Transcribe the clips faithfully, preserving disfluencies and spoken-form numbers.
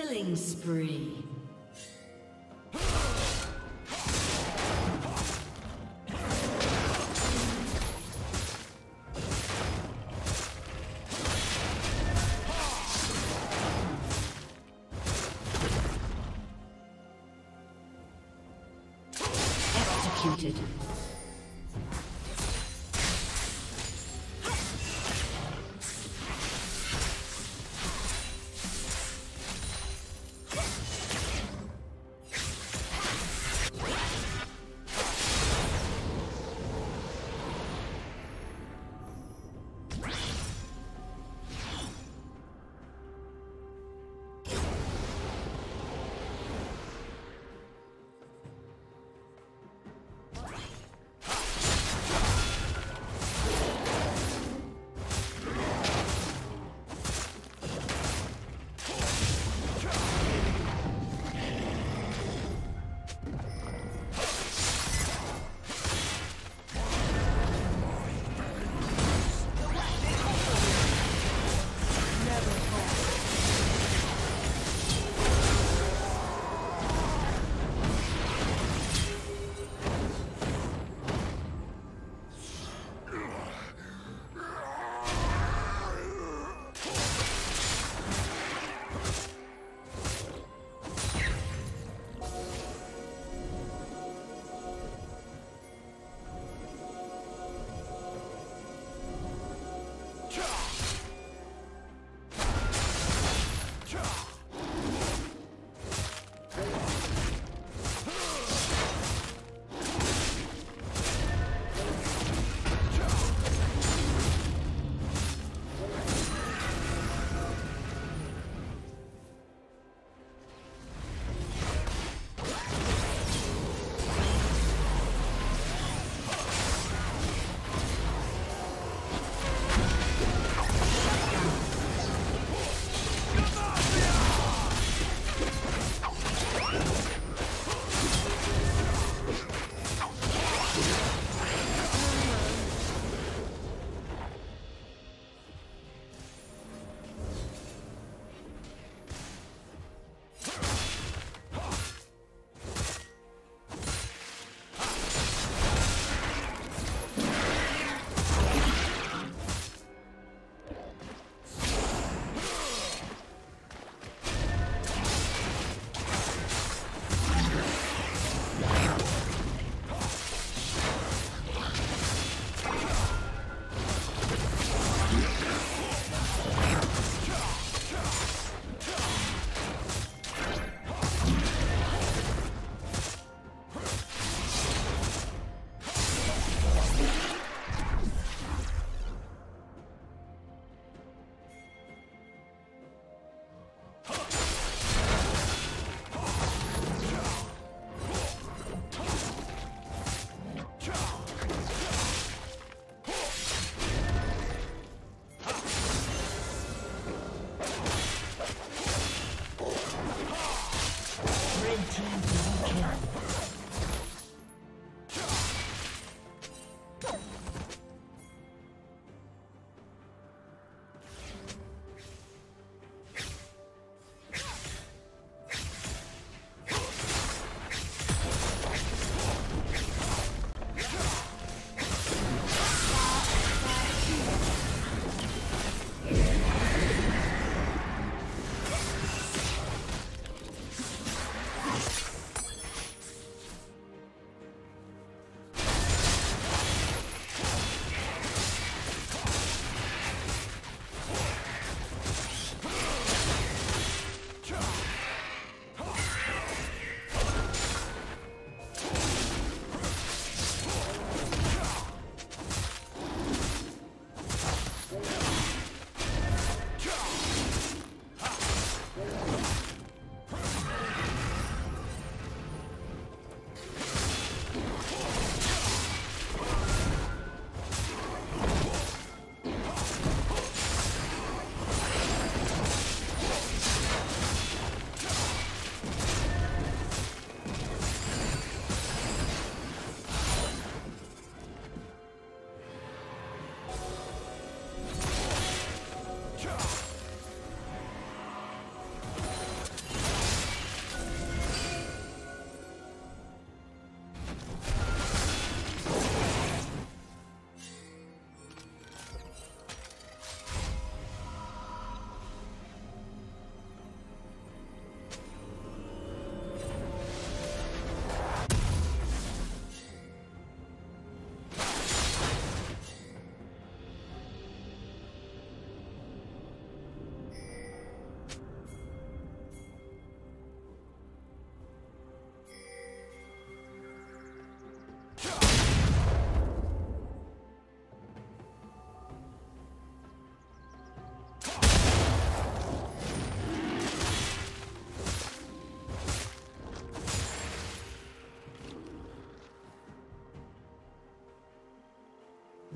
Killing spree. Executed. All right.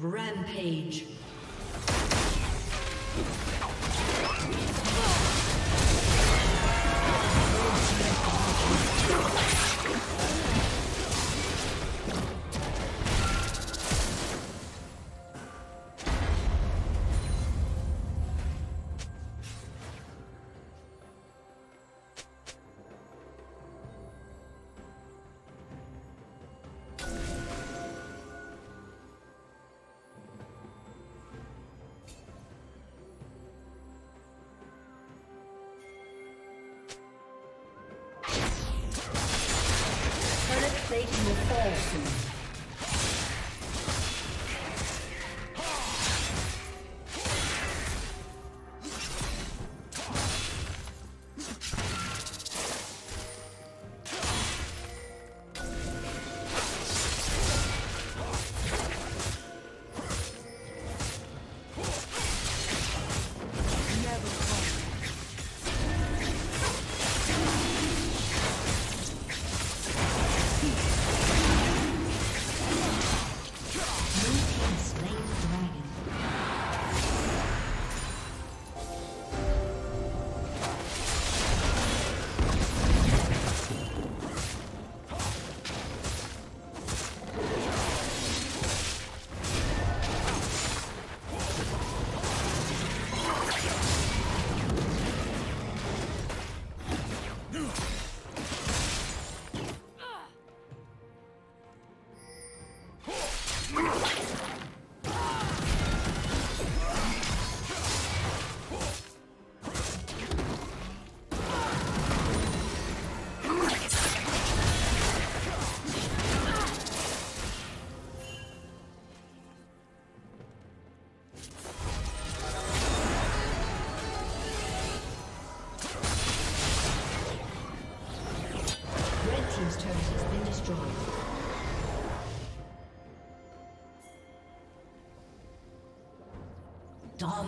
Rampage. Satan will fall soon.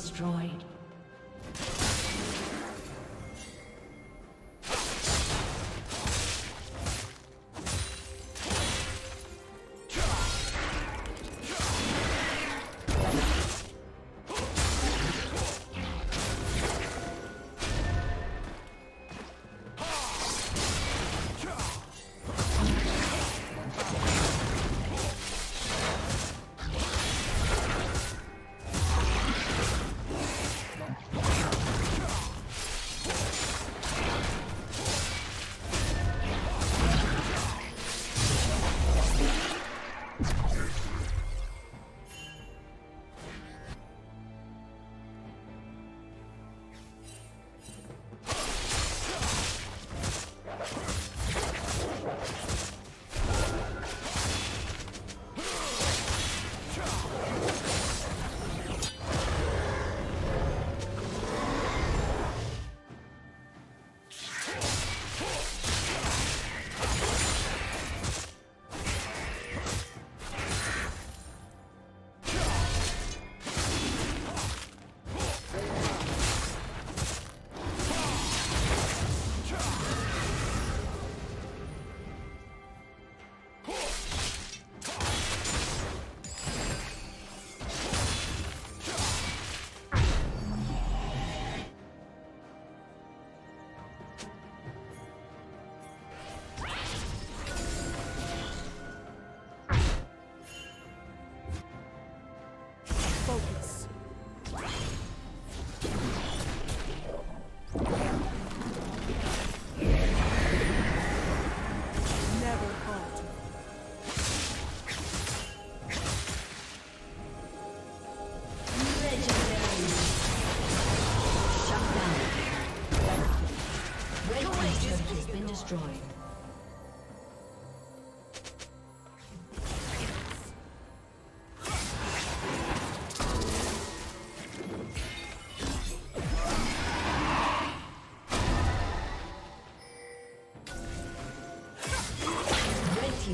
Destroyed.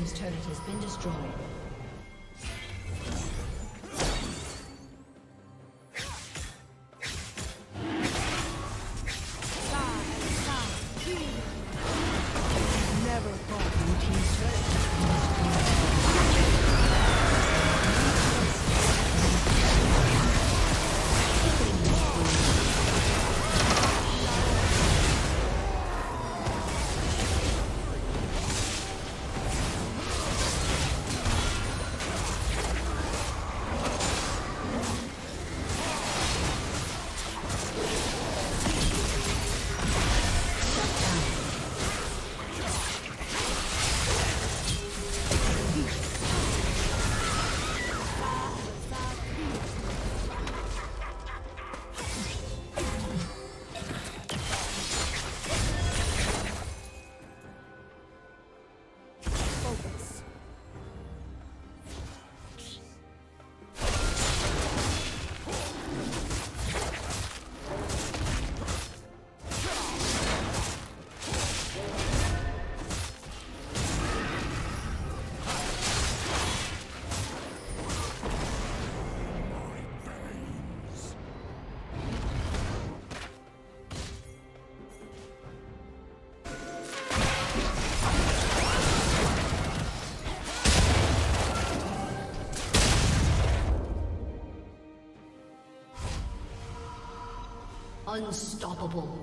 team's turret has been destroyed. Unstoppable.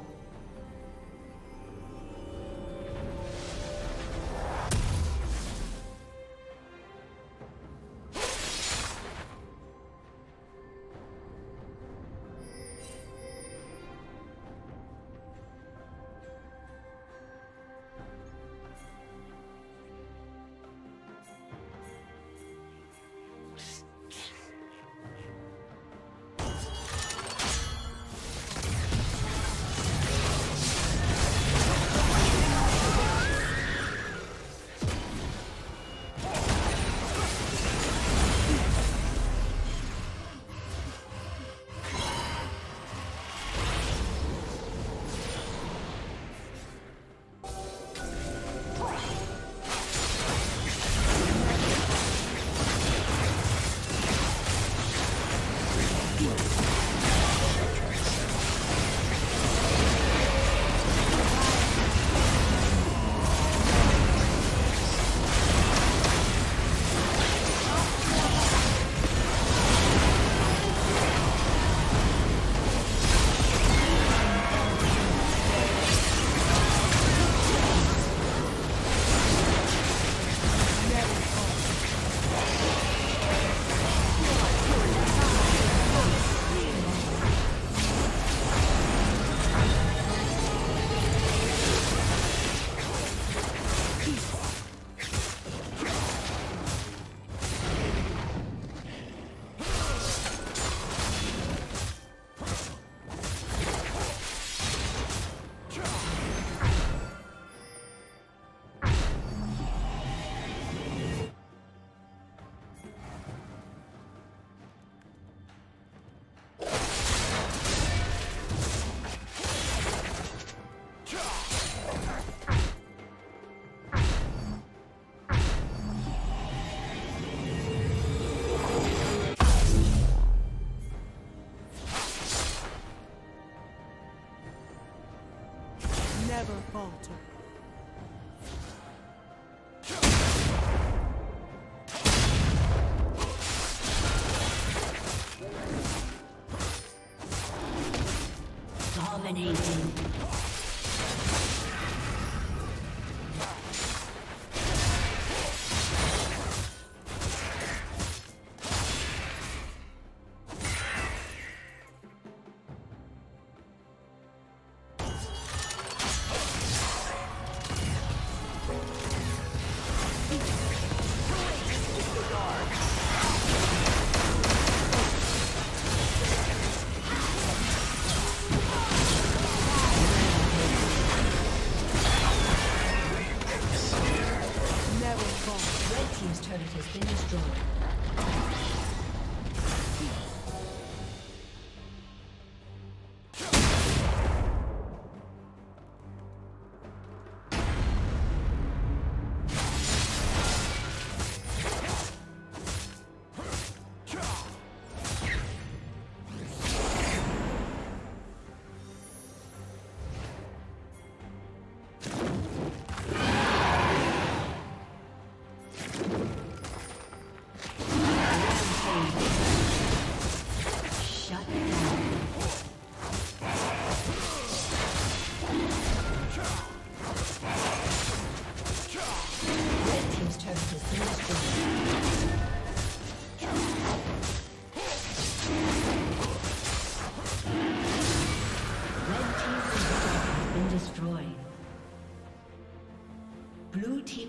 Never falter. Dominating.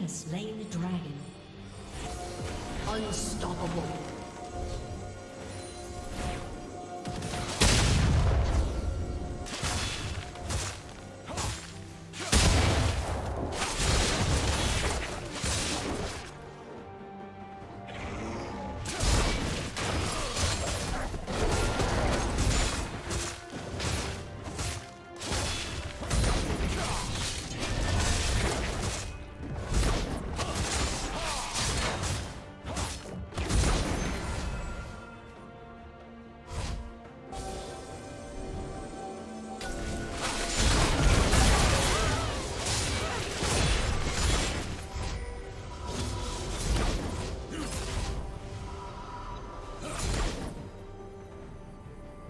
Slain the dragon. Unstoppable.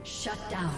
Shut down.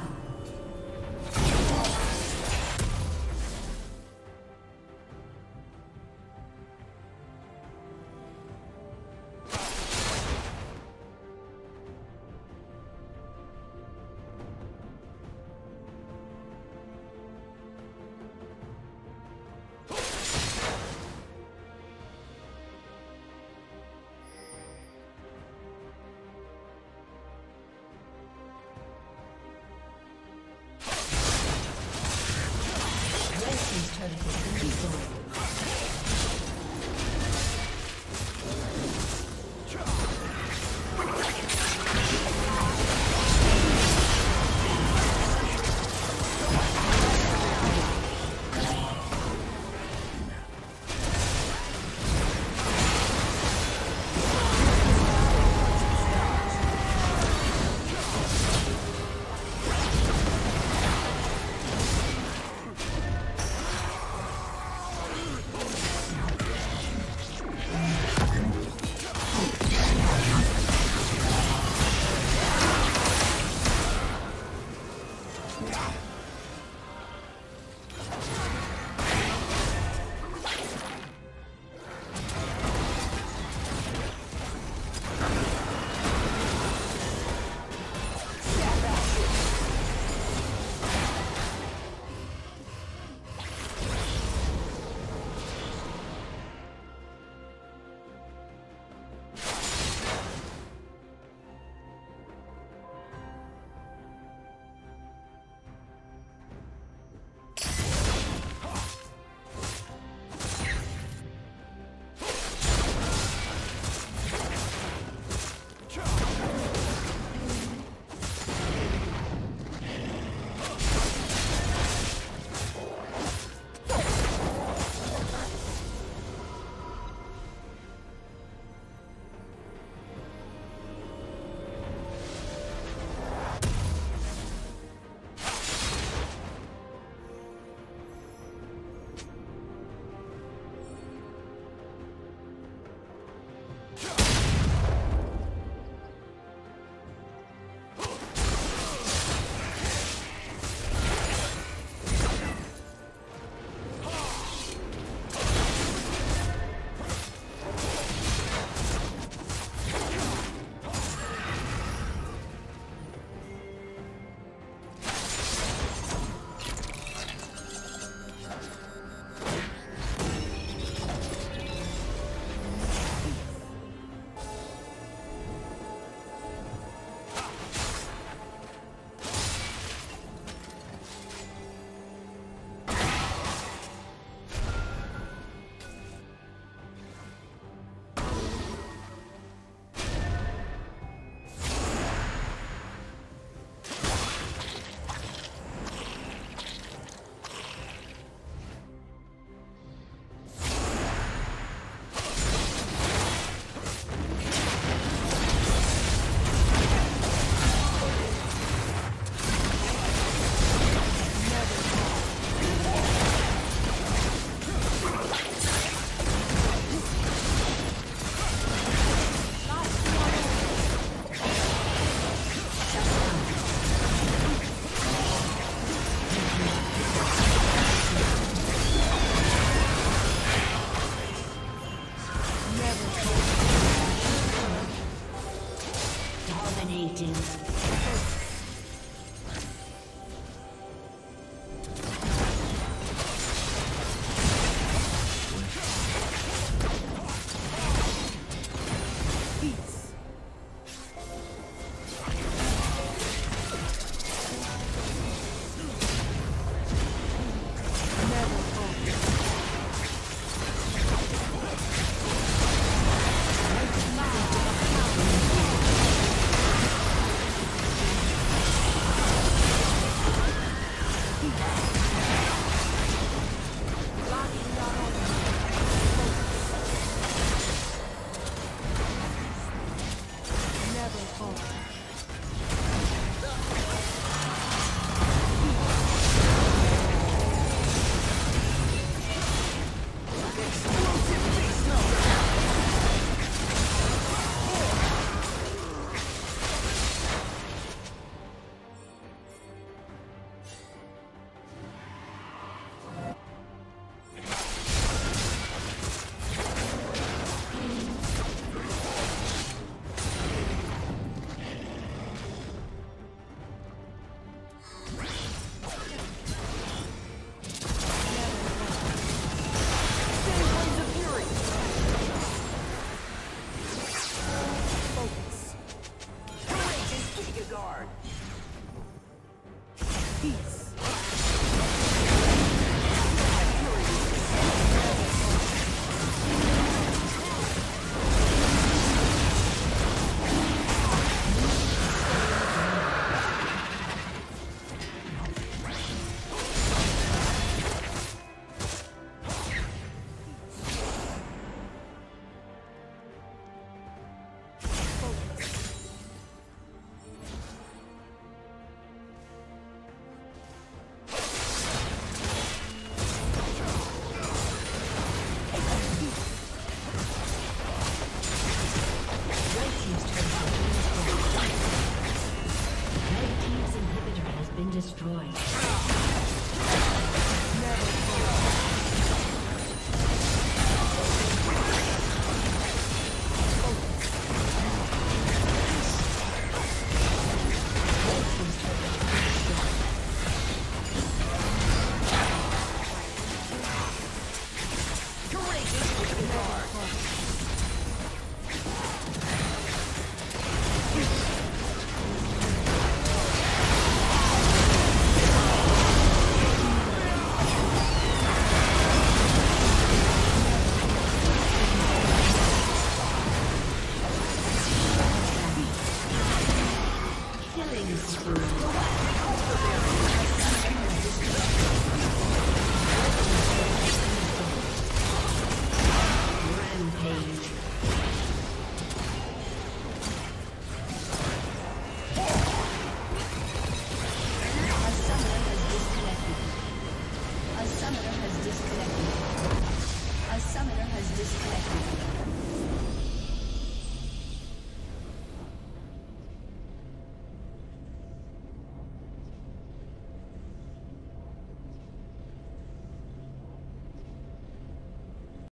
Dominating.